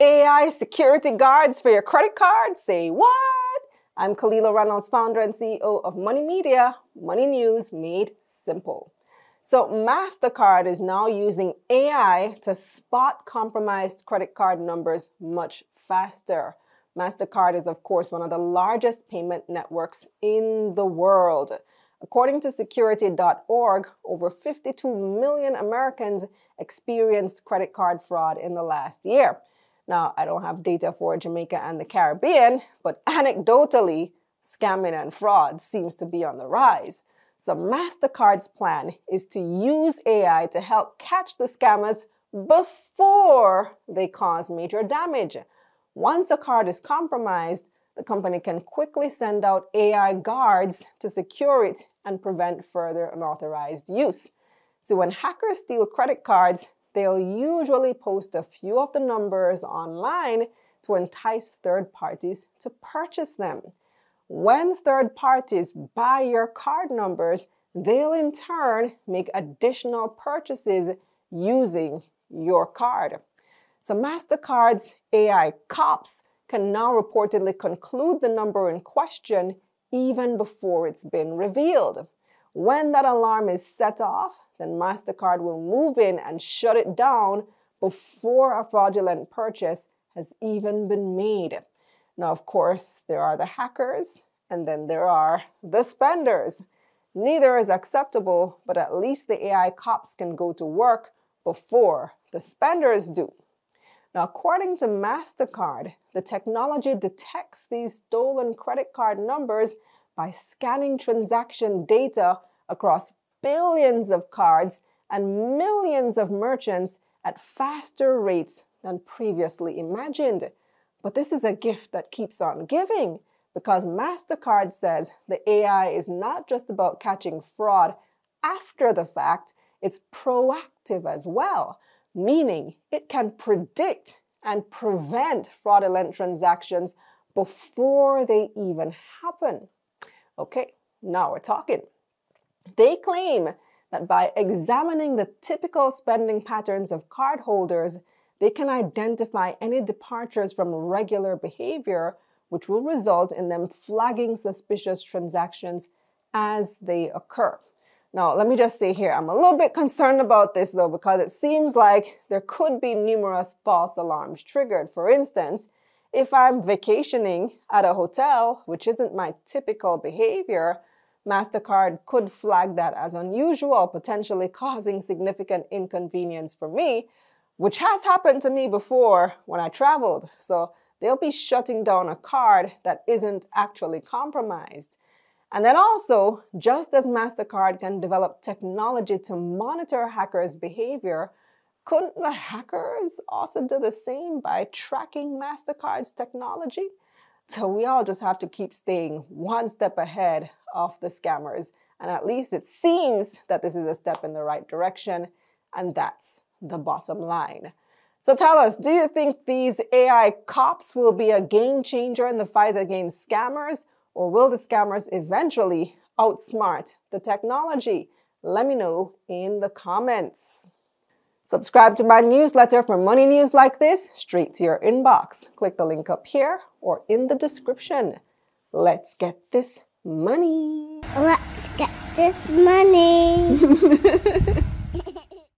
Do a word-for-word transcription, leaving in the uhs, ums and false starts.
A I security guards for your credit card? Say what? I'm Kalila Reynolds, founder and C E O of Money Media, Money News Made Simple. So Mastercard is now using A I to spot compromised credit card numbers much faster. Mastercard is, of course, one of the largest payment networks in the world. According to Security dot org, over fifty-two million Americans experienced credit card fraud in the last year. Now, I don't have data for Jamaica and the Caribbean, but anecdotally, scamming and fraud seems to be on the rise. So Mastercard's plan is to use A I to help catch the scammers before they cause major damage. Once a card is compromised, the company can quickly send out A I guards to secure it and prevent further unauthorized use. So when hackers steal credit cards, they'll usually post a few of the numbers online to entice third parties to purchase them. When third parties buy your card numbers, they'll in turn make additional purchases using your card. So Mastercard's A I cops can now reportedly conclude the number in question even before it's been revealed. When that alarm is set off, then Mastercard will move in and shut it down before a fraudulent purchase has even been made. Now, of course, there are the hackers, and then there are the spenders. Neither is acceptable, but at least the A I cops can go to work before the spenders do. Now, according to Mastercard, the technology detects these stolen credit card numbers by scanning transaction data across billions of cards and millions of merchants at faster rates than previously imagined. But this is a gift that keeps on giving, because Mastercard says the A I is not just about catching fraud after the fact, it's proactive as well, meaning it can predict and prevent fraudulent transactions before they even happen. Okay, now we're talking. They claim that by examining the typical spending patterns of cardholders, they can identify any departures from regular behavior, which will result in them flagging suspicious transactions as they occur. Now, let me just say here, I'm a little bit concerned about this though, because it seems like there could be numerous false alarms triggered. For instance, if I'm vacationing at a hotel, which isn't my typical behavior, Mastercard could flag that as unusual, potentially causing significant inconvenience for me, which has happened to me before when I traveled. So they'll be shutting down a card that isn't actually compromised. And then also, just as Mastercard can develop technology to monitor hackers' behavior, couldn't the hackers also do the same by tracking Mastercard's technology? So we all just have to keep staying one step ahead of the scammers. And at least it seems that this is a step in the right direction. And that's the bottom line. So tell us, do you think these A I cops will be a game changer in the fight against scammers? Or will the scammers eventually outsmart the technology? Let me know in the comments. Subscribe to my newsletter for money news like this straight to your inbox. Click the link up here or in the description. Let's get this money. Let's get this money.